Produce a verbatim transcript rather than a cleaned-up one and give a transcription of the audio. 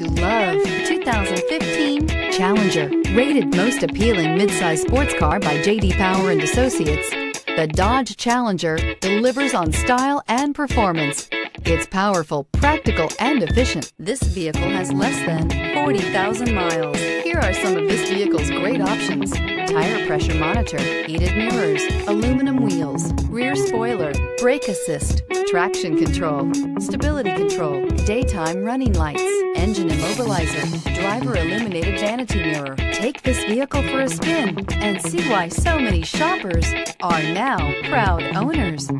to love the two thousand fifteen Challenger. Rated most appealing midsize sports car by J D Power and Associates, the Dodge Challenger delivers on style and performance. It's powerful, practical, and efficient. This vehicle has less than forty thousand miles. Here are some of this vehicle's great options: tire pressure monitor, heated mirrors, aluminum wheels, rear spoiler, brake assist, traction control, stability control, daytime running lights, engine immobilizer, driver illuminated vanity mirror. Take this vehicle for a spin and see why so many shoppers are now proud owners.